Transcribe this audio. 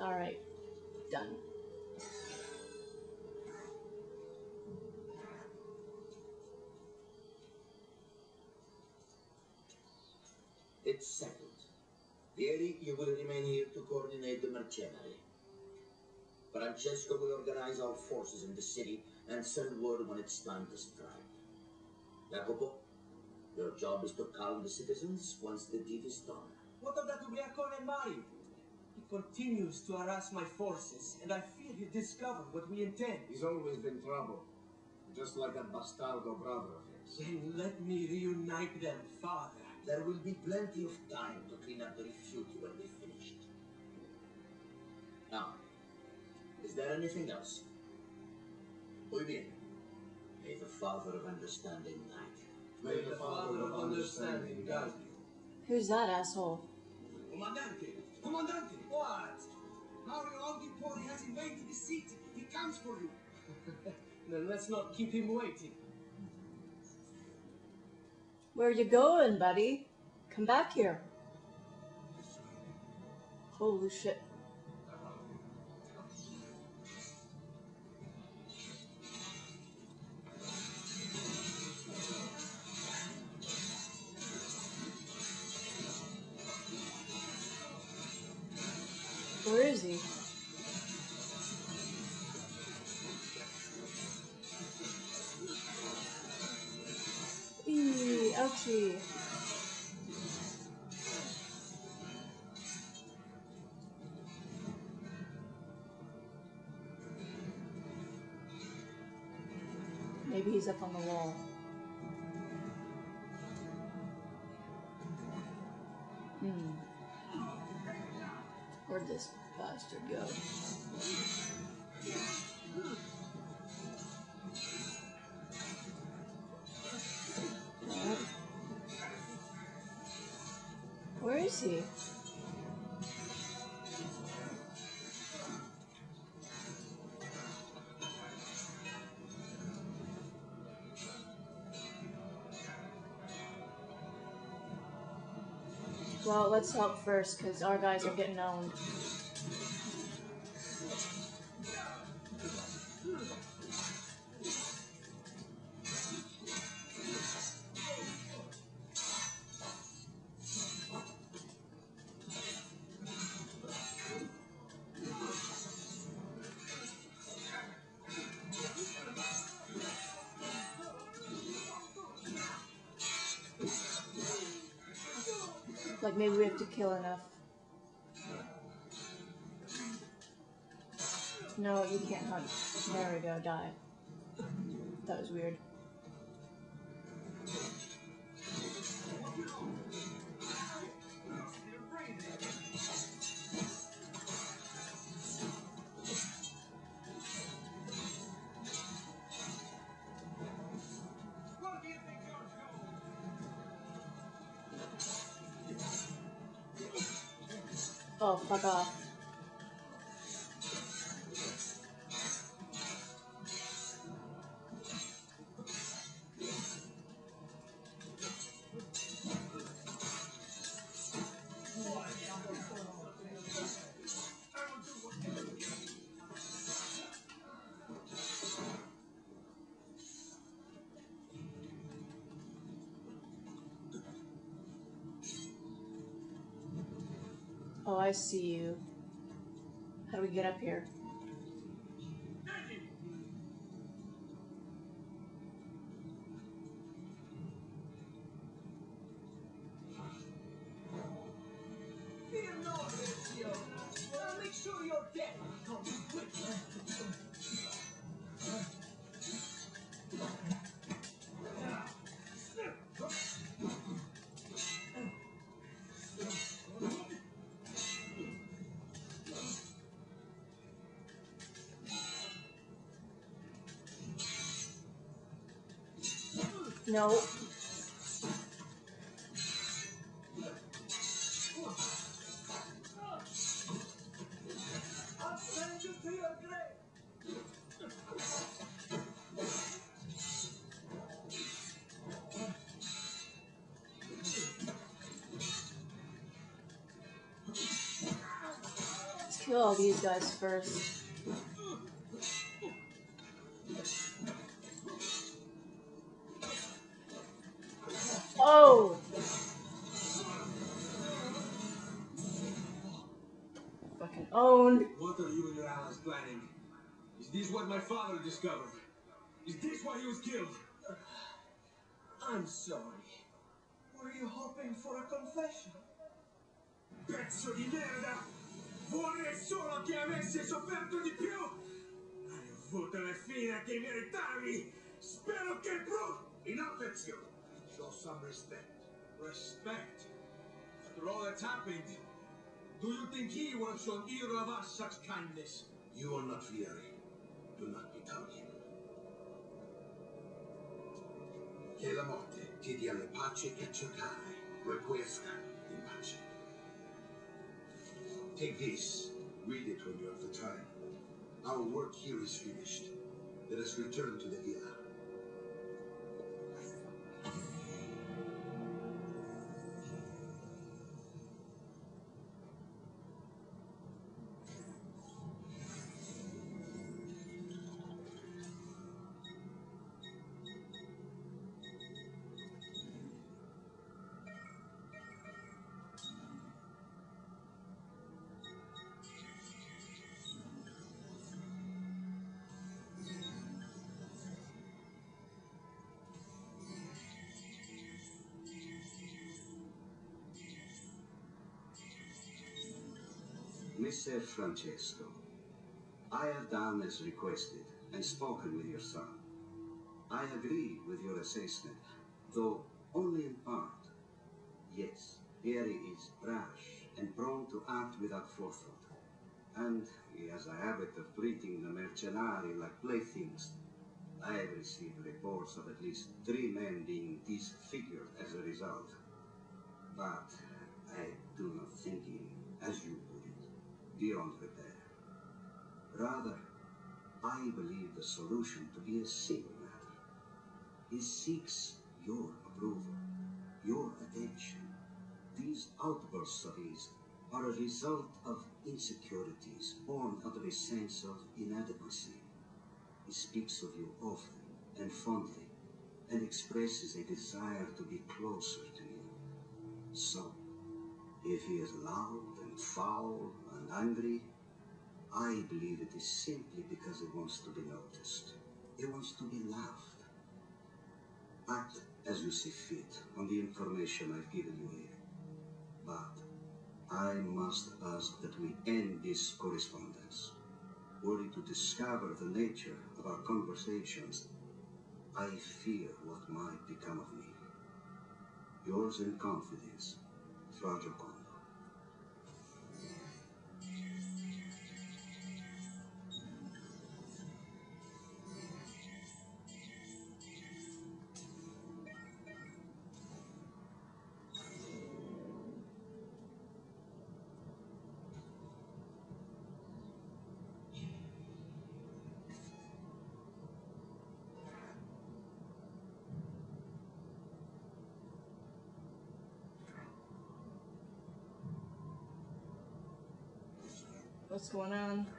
Alright, done. It's settled. Verie, you will remain here to coordinate the mercenary. Francesco will organize our forces in the city and send word when it's time to strike. Jacopo, your job is to calm the citizens once the deed is done. What of that Ubriacone Mario? He continues to harass my forces, and I fear he'll discover what we intend. He's always been trouble, just like that bastardo brother of his. Then let me reunite them, father. There will be plenty of time to clean up the refute when we finish it. Now, is there anything else? Muy bien. May the Father of Understanding guide you. May the Father of Understanding guide you. Who's that asshole? Comandante! Comandante! What? Mario Auditore has invaded the city. He comes for you. Then let's not keep him waiting. Where you going, buddy? Come back here. Holy shit. Where is he? Ouchie. Maybe he's up on the wall. Where'd this bastard go? Where is he? Well, let's help first, because our guys are getting owned. Like, maybe we have to kill enough. No, you can't hunt. There we go, die. That was weird. Oh, fuck off. Oh, I see you. How do we get up here? Fear not, Ezio. I'll make sure you're dead. Come quick. No. It's kill all these guys first. Oh! Fucking owned. What are you and your allies planning? Is this what my father discovered? Is this why he was killed? I'm sorry. Were you hoping for a confession? Pezzo di merda! Vorrei solo che avessi sofferto di più! Hai avuto la fine che meritavi! Spero che pru... Enough, Ezio! Show some respect. Respect? After all that's happened, do you think he will show either of us such kindness? You are not Verie. Do not become him. Che la morte ti dia la pace che cercavi. Requiesca in pace. Take this, read it when you have the time. Our work here is finished. Let us return to the villa. Mr. Francesco, I have done as requested and spoken with your son. I agree with your assessment, though only in part. Yes, Verie is rash and prone to act without forethought, and he has a habit of treating the mercenari like playthings. I have received reports of at least 3 men being disfigured as a result, but I do not think him, as you put it, beyond repair. Rather, I believe the solution to be a simple matter. He seeks your approval, your attention. These outbursts of his are a result of insecurities born out of a sense of inadequacy. He speaks of you often and fondly, and expresses a desire to be closer to you. So, if he is loud and foul and angry, I believe it is simply because he wants to be noticed. He wants to be loved. Act as you see fit on the information I've given you here. But I must ask that we end this correspondence. Were you to discover the nature of our conversations, I fear what might become of me. Yours in confidence, Fra Jacopo. What's going on?